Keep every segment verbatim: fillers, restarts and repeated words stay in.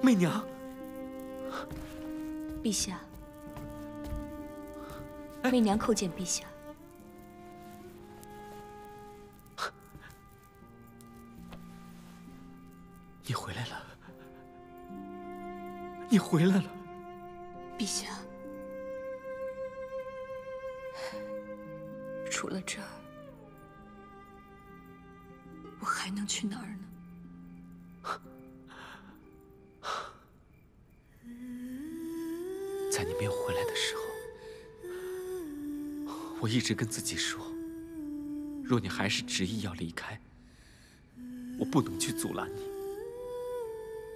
媚娘，陛下，媚娘叩见陛下。你回来了，你回来了，陛下。除了这儿。 我还能去哪儿呢？在你没有回来的时候，我一直跟自己说：若你还是执意要离开，我不能去阻拦你，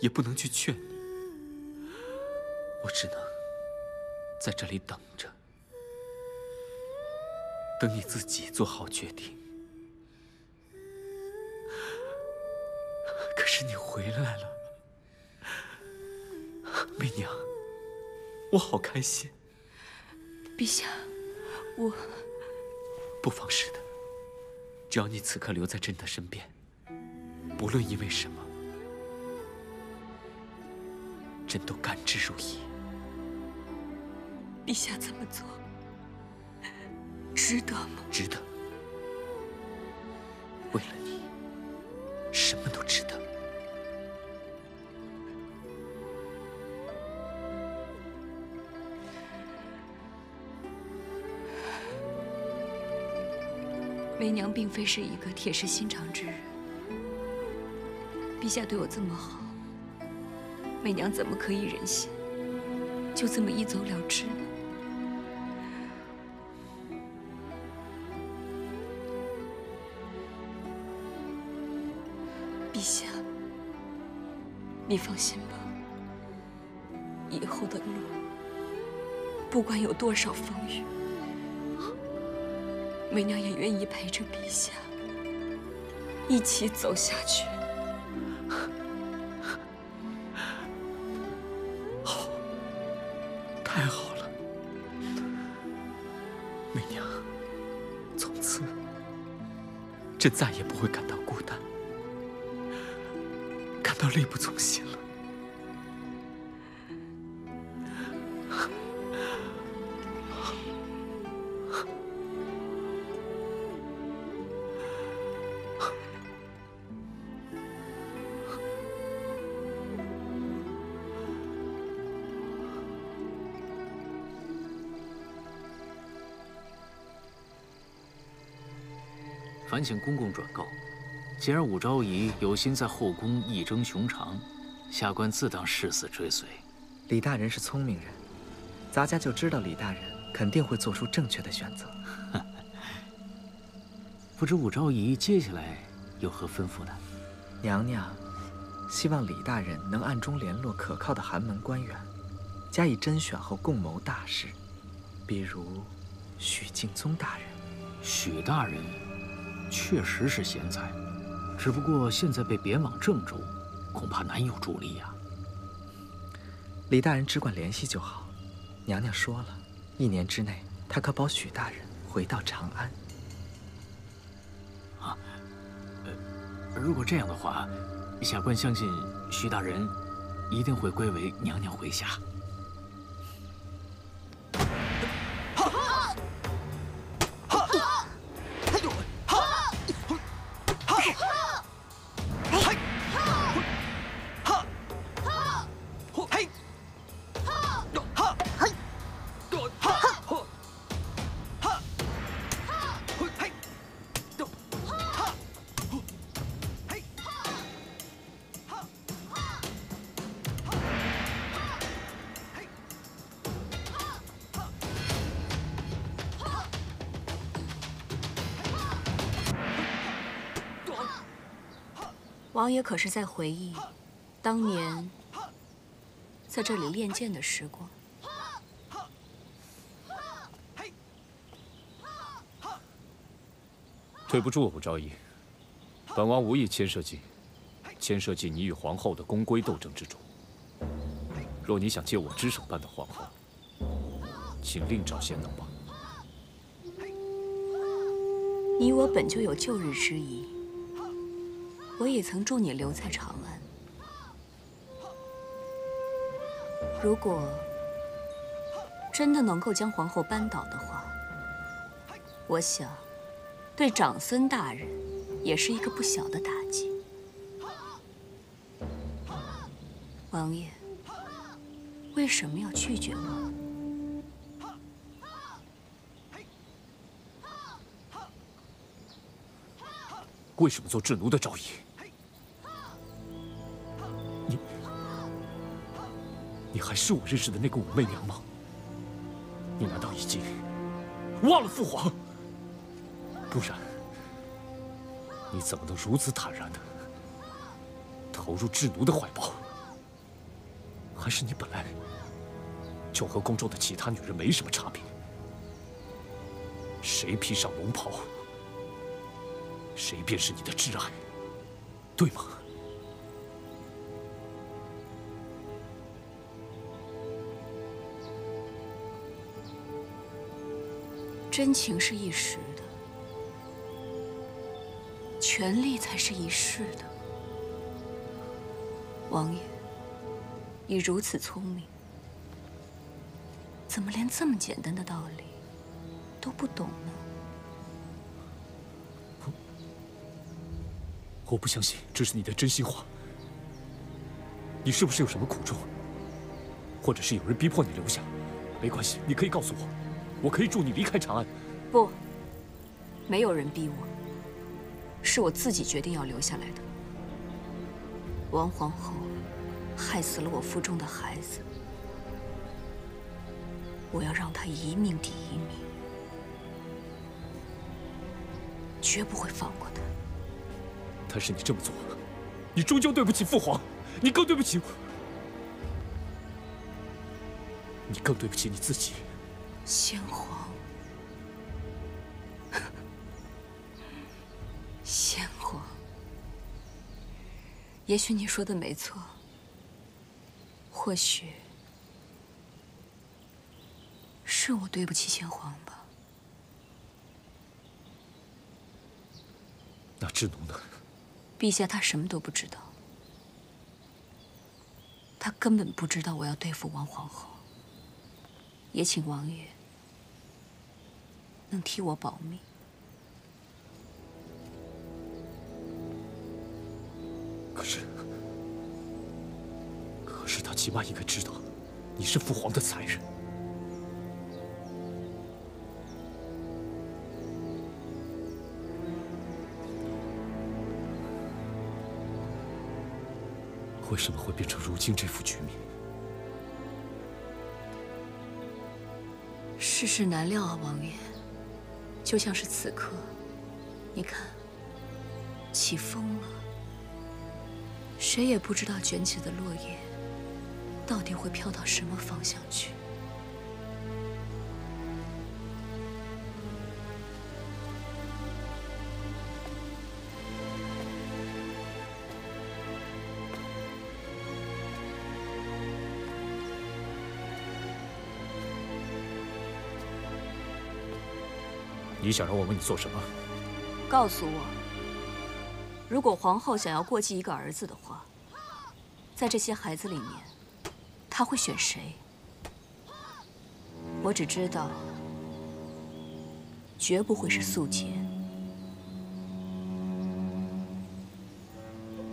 也不能去劝你，我只能在这里等着，等你自己做好决定。 是你回来了，媚娘，我好开心。陛下，我不妨事的。只要你此刻留在朕的身边，不论因为什么，朕都甘之如饴。陛下这么做，值得吗？值得。为了你，什么都值得。 媚娘并非是一个铁石心肠之人，陛下对我这么好，媚娘怎么可以忍心就这么一走了之呢？陛下，你放心吧，以后的路，不管有多少风雨。 媚娘也愿意陪着陛下一起走下去。好，太好了，媚娘，从此朕再也不会感到孤单，感到力不从心了。烦请公公转告，既然武昭仪有心在后宫一争雄长，下官自当誓死追随。李大人是聪明人，咱家就知道李大人肯定会做出正确的选择。不知武昭仪接下来有何吩咐呢？娘娘，希望李大人能暗中联络可靠的寒门官员，加以甄选后共谋大事，比如许敬宗大人。许大人。 确实是贤才，只不过现在被贬往郑州，恐怕难有助力呀、啊。李大人只管联系就好。娘娘说了，一年之内，她可保许大人回到长安。啊，呃，如果这样的话，下官相信许大人一定会归为娘娘麾下。 王爷可是在回忆当年在这里练剑的时光。对不住，武昭仪，本王无意牵涉进牵涉进你与皇后的宫规斗争之中。若你想借我之手扳倒皇后，请另找贤能吧。你我本就有旧日之谊。 我也曾助你留在长安，如果真的能够将皇后扳倒的话，我想对长孙大人也是一个不小的打击。王爷为什么要拒绝我？ 为什么做智奴的赵姨？你，你还是我认识的那个武媚娘吗？你难道已经忘了父皇？不然，你怎么能如此坦然的投入智奴的怀抱？还是你本来就和宫中的其他女人没什么差别？谁披上龙袍？ 谁便是你的挚爱，对吗？真情是一时的，权力才是一世的。王爷，你如此聪明，怎么连这么简单的道理都不懂呢？ 我不相信这是你的真心话。你是不是有什么苦衷，或者是有人逼迫你留下？没关系，你可以告诉我，我可以助你离开长安。不，没有人逼我，是我自己决定要留下来的。王皇后害死了我腹中的孩子，我要让她一命抵一命，绝不会放过她。 但是你这么做，你终究对不起父皇，你更对不起，你更对不起你自己。先皇，先皇，也许你说的没错，或许是我对不起先皇吧。那智奴呢？ 陛下他什么都不知道，他根本不知道我要对付王皇后。也请王爷能替我保密。可是，可是他起码应该知道，你是父皇的才人。为什么会变成如今这副局面？世事难料啊，王爷。就像是此刻，你看，起风了，谁也不知道卷起的落叶到底会飘到什么方向去。你想让我为你做什么？告诉我，如果皇后想要过继一个儿子的话，在这些孩子里面，她会选谁？我只知道，绝不会是素洁。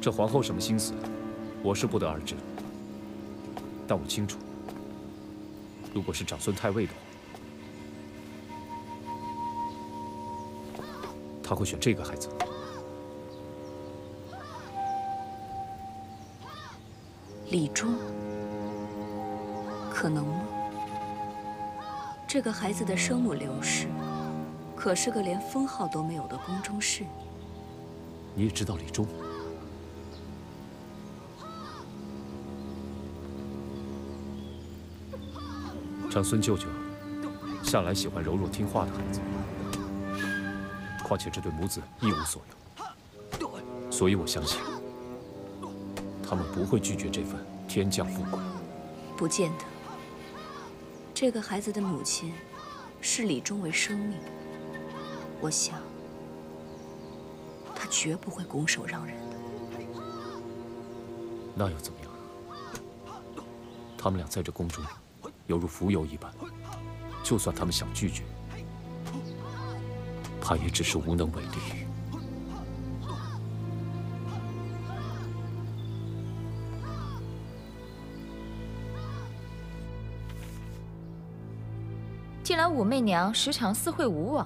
这皇后什么心思，我是不得而知。但我清楚，如果是长孙太尉的话。 他会选这个孩子。李忠，可能吗？这个孩子的生母刘氏，可是个连封号都没有的宫中侍女。你也知道李忠？长孙舅舅向来喜欢柔弱听话的孩子。 况且这对母子一无所有，所以我相信他们不会拒绝这份天降富贵。不见得，这个孩子的母亲视李忠为生命，我想他绝不会拱手让人的。那又怎么样？他们俩载着公主，犹如蜉蝣一般。就算他们想拒绝，怕也只是无能为力。 近来武媚娘时常私会吴王。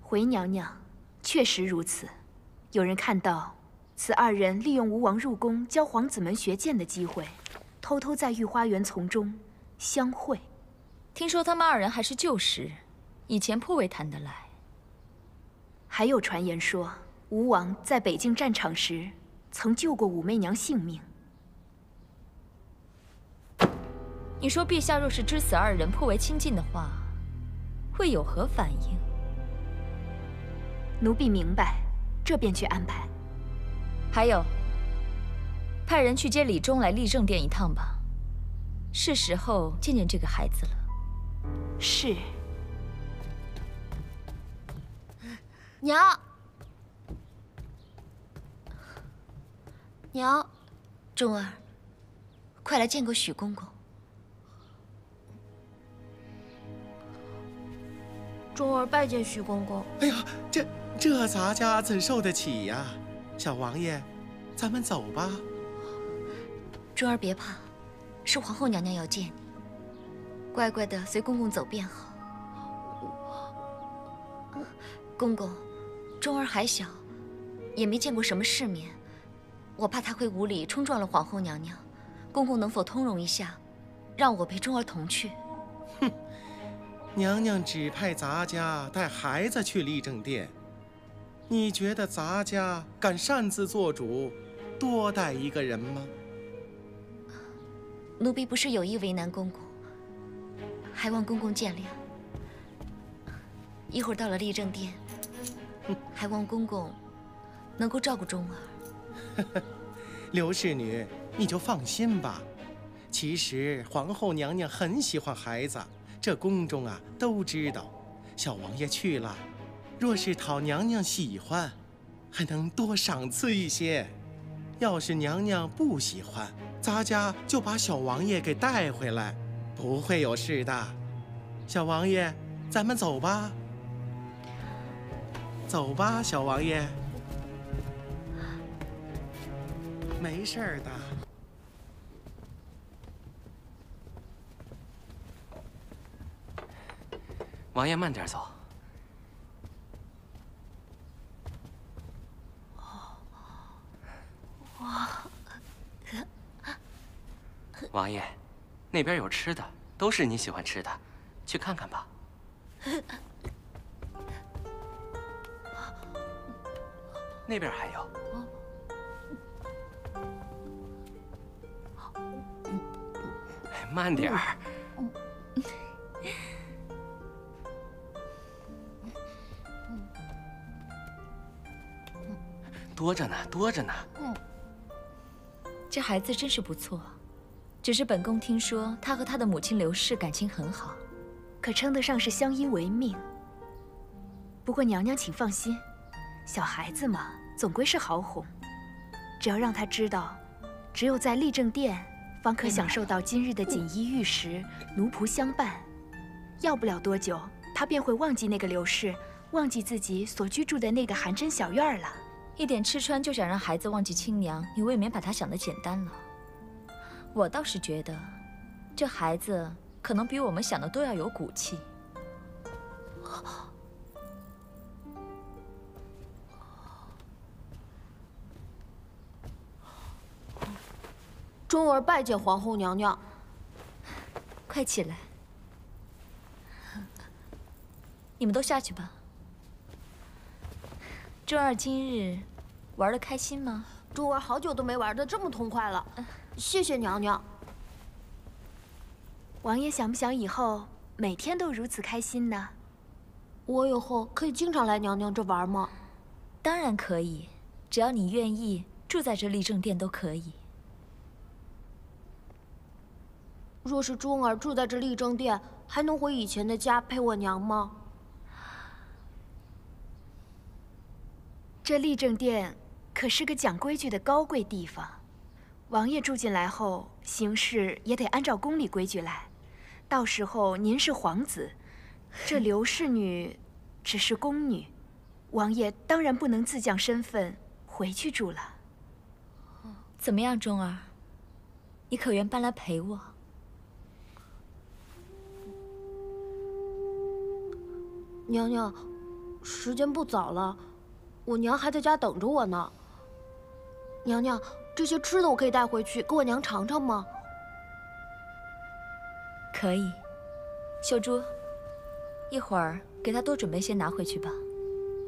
回娘娘，确实如此。有人看到此二人利用吴王入宫教皇子们学剑的机会，偷偷在御花园丛中相会。听说他们二人还是旧识，以前颇为谈得来。还有传言说，吴王在北境战场时曾救过武媚娘性命。 你说，陛下若是知此二人颇为亲近的话，会有何反应？奴婢明白，这便去安排。还有，派人去接李忠来立政殿一趟吧，是时候见见这个孩子了。是。娘，娘，忠儿，快来见过许公公。 忠儿拜见许公公。哎呀，这这咱家怎受得起呀、啊？小王爷，咱们走吧。忠儿别怕，是皇后娘娘要见你，乖乖的随公公走便好。公公，忠儿还小，也没见过什么世面，我怕他会无礼冲撞了皇后娘娘，公公能否通融一下，让我陪忠儿同去？哼。 娘娘只派咱家带孩子去立政殿，你觉得咱家敢擅自做主，多带一个人吗？奴婢不是有意为难公公，还望公公见谅。一会儿到了立政殿，还望公公能够照顾忠儿。刘侍女，你就放心吧。其实皇后娘娘很喜欢孩子。 这宫中啊都知道，小王爷去了，若是讨娘娘喜欢，还能多赏赐一些；要是娘娘不喜欢，咱家就把小王爷给带回来，不会有事的。小王爷，咱们走吧，走吧，小王爷，没事儿的。 王爷慢点走。王爷，那边有吃的，都是你喜欢吃的，去看看吧。那边还有。慢点儿。 多着呢，多着呢。嗯，这孩子真是不错，只是本宫听说他和他的母亲刘氏感情很好，可称得上是相依为命。不过娘娘请放心，小孩子嘛，总归是好哄。只要让他知道，只有在立政殿方可享受到今日的锦衣玉食、奴仆相伴，要不了多久，他便会忘记那个刘氏，忘记自己所居住的那个寒碜小院了。 一点吃穿就想让孩子忘记亲娘，你未免把他想得简单了。我倒是觉得，这孩子可能比我们想的都要有骨气。忠儿拜见皇后娘娘，快起来，你们都下去吧。 忠儿今日玩得开心吗？忠儿好久都没玩得这么痛快了，谢谢娘娘。王爷想不想以后每天都如此开心呢？我以后可以经常来娘娘这玩吗？当然可以，只要你愿意，住在这立政殿都可以。若是忠儿住在这立政殿，还能回以前的家陪我娘吗？ 这立政殿可是个讲规矩的高贵地方，王爷住进来后，行事也得按照宫里规矩来。到时候您是皇子，这刘氏女只是宫女，王爷当然不能自降身份回去住了。怎么样，钟儿？你可愿搬来陪我？ 娘娘，时间不早了，我娘还在家等着我呢。娘娘，这些吃的我可以带回去给我娘尝尝吗？可以，秀珠，一会儿给她多准备些拿回去吧。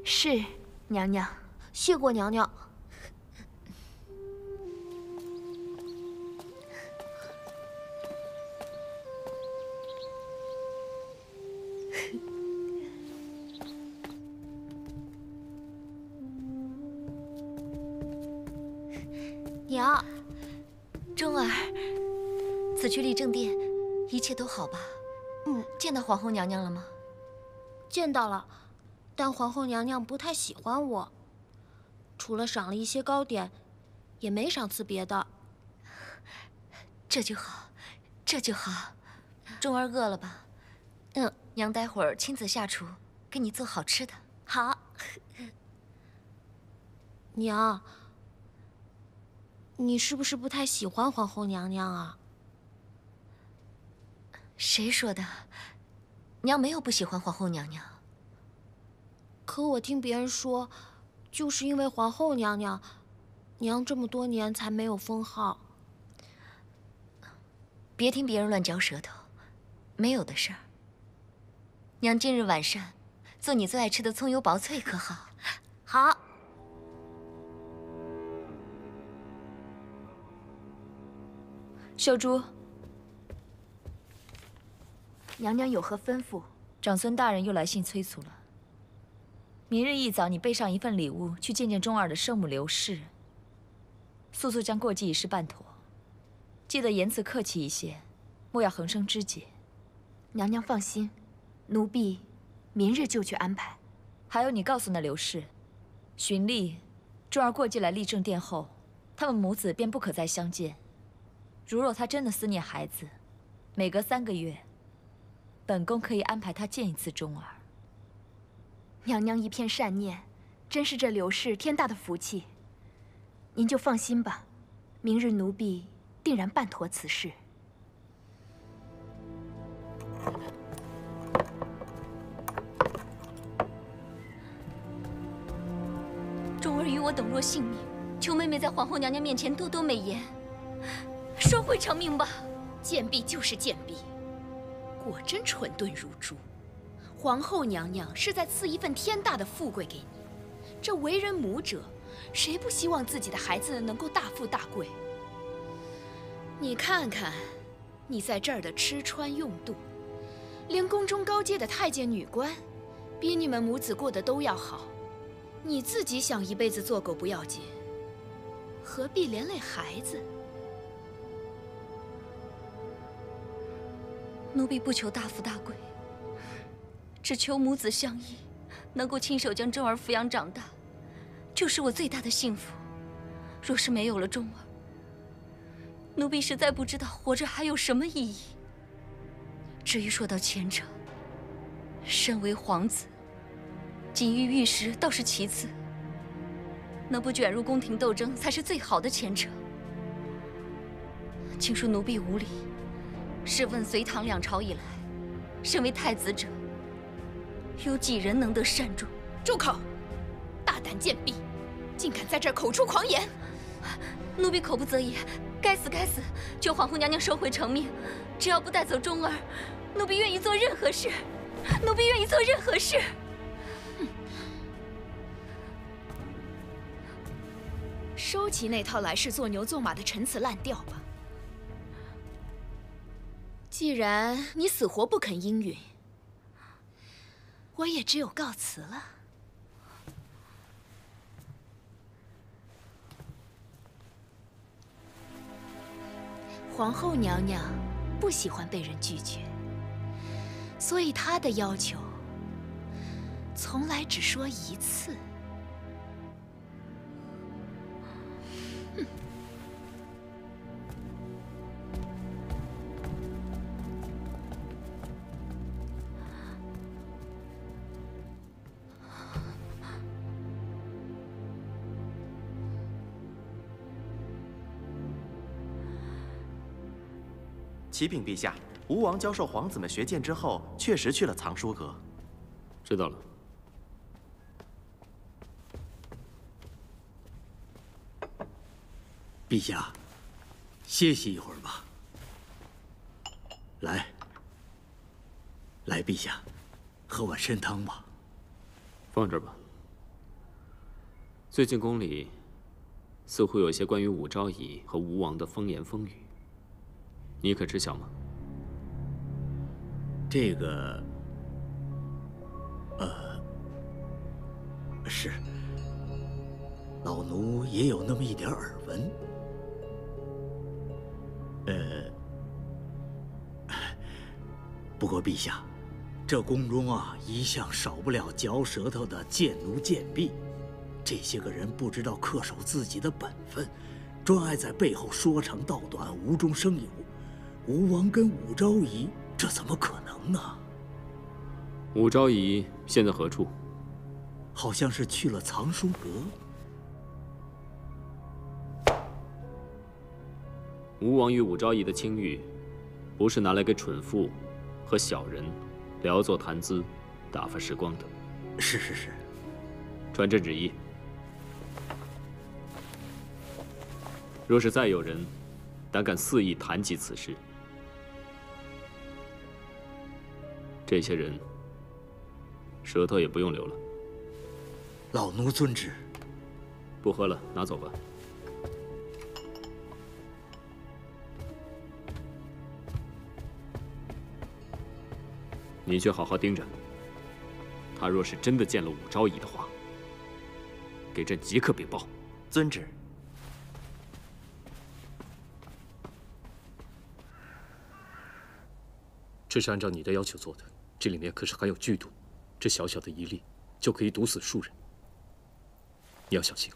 是，娘娘，谢过娘娘。娘，钟儿，此去丽正殿，一切都好吧？嗯，见到皇后娘娘了吗？见到了，但皇后娘娘不太喜欢我，除了赏了一些糕点，也没赏赐别的。这就好，这就好。钟儿饿了吧？嗯，娘待会儿亲自下厨，给你做好吃的。好，娘。 你是不是不太喜欢皇后娘娘啊？谁说的？娘没有不喜欢皇后娘娘。可我听别人说，就是因为皇后娘娘，娘这么多年才没有封号。别听别人乱嚼舌头，没有的事儿。娘今日晚膳，做你最爱吃的葱油薄脆，可好？好。 秀珠，娘娘有何吩咐？长孙大人又来信催促了。明日一早，你备上一份礼物，去见见钟儿的圣母刘氏。速速将过继一事办妥，记得言辞客气一些，莫要横生枝节。娘娘放心，奴婢明日就去安排。还有，你告诉那刘氏，循例，钟儿过继来丽正殿后，他们母子便不可再相见。 如若他真的思念孩子，每隔三个月，本宫可以安排他见一次钟儿。娘娘一片善念，真是这刘氏天大的福气。您就放心吧，明日奴婢定然办妥此事。钟儿与我等若性命，求妹妹在皇后娘娘面前多多美言。 收回成命吧，贱婢就是贱婢，果真蠢钝如猪。皇后娘娘是在赐一份天大的富贵给你，这为人母者，谁不希望自己的孩子能够大富大贵？你看看，你在这儿的吃穿用度，连宫中高阶的太监女官，比你们母子过得都要好。你自己想一辈子做狗不要紧，何必连累孩子？ 奴婢不求大富大贵，只求母子相依，能够亲手将钟儿抚养长大，就是我最大的幸福。若是没有了钟儿，奴婢实在不知道活着还有什么意义。至于说到前程，身为皇子，锦衣玉食倒是其次，能不卷入宫廷斗争才是最好的前程。请恕奴婢无礼。 试问隋唐两朝以来，身为太子者，有几人能得善终？住口！大胆贱婢，竟敢在这儿口出狂言！奴婢口不择言，该死该死！求皇后娘娘收回成命，只要不带走钟儿，奴婢愿意做任何事，奴婢愿意做任何事。收起那套来世做牛做马的陈词滥调吧。 既然你死活不肯应允，我也只有告辞了。皇后娘娘不喜欢被人拒绝，所以她的要求从来只说一次。哼。启禀陛下，吴王教授皇子们学剑之后，确实去了藏书阁。知道了。 陛下，歇息一会儿吧。来，来，陛下，喝碗参汤吧。放这儿吧。最近宫里似乎有些关于武昭仪和吴王的风言风语，你可知晓吗？这个，呃，是，老奴也有那么一点耳闻。 呃，不过陛下，这宫中啊，一向少不了嚼舌头的贱奴贱婢。这些个人不知道恪守自己的本分，专爱在背后说长道短，无中生有。吴王跟武昭仪，这怎么可能呢？武昭仪现在何处？好像是去了藏书阁。 吴王与武昭仪的清誉，不是拿来给蠢妇和小人聊作谈资、打发时光的。是是是，传朕旨意，若是再有人胆敢肆意谈及此事，这些人舌头也不用留了。老奴遵旨。不喝了，拿走吧。 你却好好盯着，他若是真的见了武昭仪的话，给朕即刻禀报。遵旨。这是按照你的要求做的，这里面可是含有剧毒，这小小的一粒就可以毒死数人，你要小心。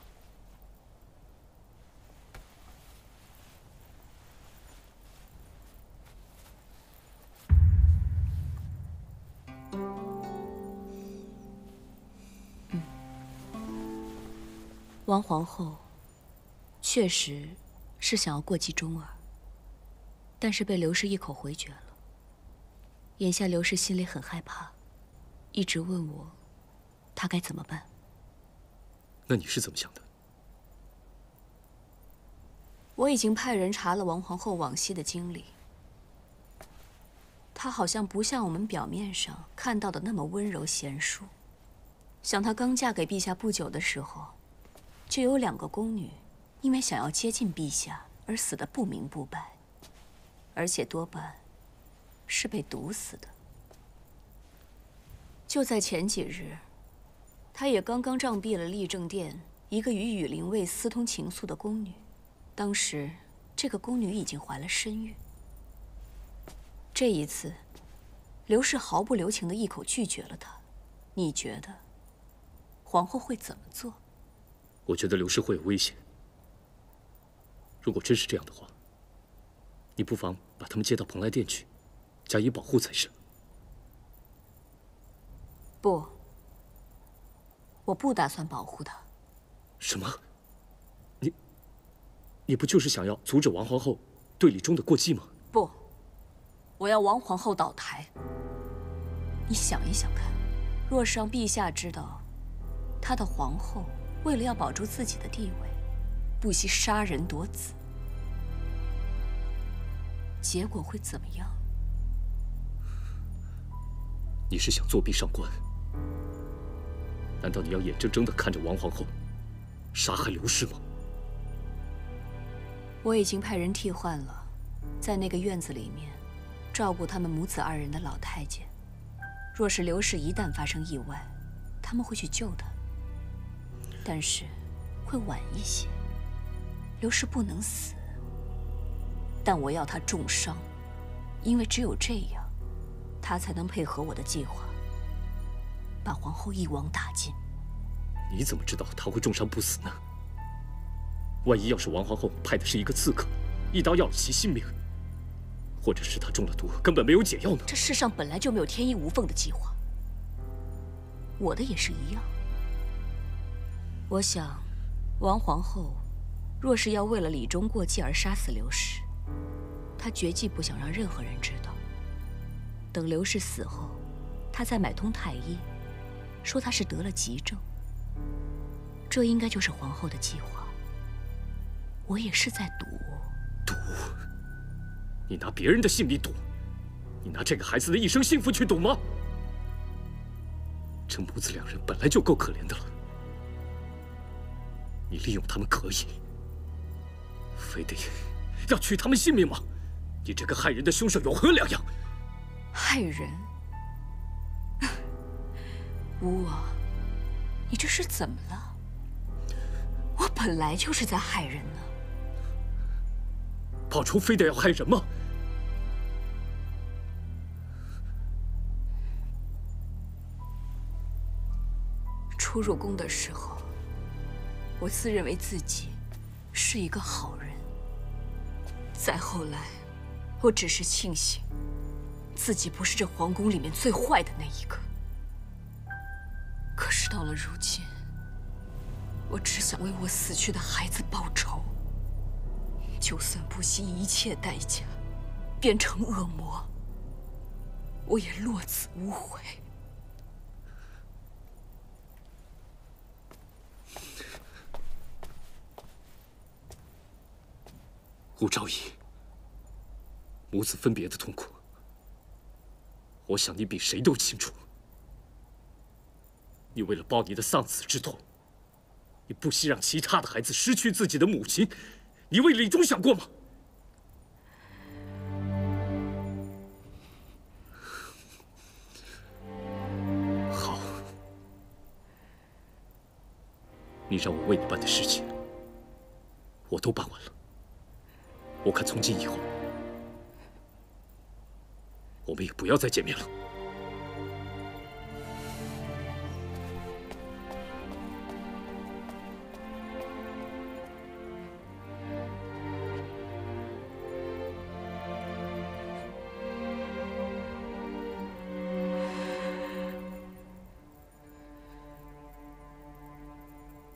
王皇后确实是想要过继忠儿，但是被刘氏一口回绝了。眼下刘氏心里很害怕，一直问我，她该怎么办。那你是怎么想的？我已经派人查了王皇后往昔的经历，她好像不像我们表面上看到的那么温柔贤淑。想她刚嫁给陛下不久的时候。 就有两个宫女，因为想要接近陛下而死得不明不白，而且多半是被毒死的。就在前几日，她也刚刚杖毙了丽政殿一个与羽林卫私通情愫的宫女，当时这个宫女已经怀了身孕。这一次，刘氏毫不留情地一口拒绝了她。你觉得皇后会怎么做？ 我觉得刘氏会有危险。如果真是这样的话，你不妨把他们接到蓬莱殿去，加以保护才是。不，我不打算保护他。什么？你，你不就是想要阻止王皇后对李忠的过继吗？不，我要王皇后倒台。你想一想看，若是让陛下知道，他的皇后。 为了要保住自己的地位，不惜杀人夺子，结果会怎么样？你是想作弊上官？难道你要眼睁睁地看着王皇后杀害刘氏吗？我已经派人替换了，在那个院子里面照顾他们母子二人的老太监。若是刘氏一旦发生意外，他们会去救她。 但是，会晚一些。刘氏不能死，但我要她重伤，因为只有这样，她才能配合我的计划，把皇后一网打尽。你怎么知道她会重伤不死呢？万一要是王皇后派的是一个刺客，一刀要了其性命，或者是她中了毒，根本没有解药呢？这世上本来就没有天衣无缝的计划，我的也是一样。 我想，王皇后若是要为了李忠过继而杀死刘氏，他绝计不想让任何人知道。等刘氏死后，他再买通太医，说他是得了急症。这应该就是皇后的计划。我也是在赌。赌？你拿别人的性命赌？你拿这个孩子的一生幸福去赌吗？这母子两人本来就够可怜的了，你利用他们可以，非得要取他们性命吗？你这个害人的凶手有何两样？害人？无我，你这是怎么了？我本来就是在害人呢。报仇非得要害人吗？ 初入宫的时候，我自认为自己是一个好人。再后来，我只是庆幸自己不是这皇宫里面最坏的那一个。可是到了如今，我只想为我死去的孩子报仇，就算不惜一切代价变成恶魔，我也落子无悔。 顾昭仪，母子分别的痛苦，我想你比谁都清楚。你为了报你的丧子之痛，你不惜让其他的孩子失去自己的母亲，你为李忠想过吗？好，你让我为你办的事情，我都办完了。 我看从今以后，我们也不要再见面了。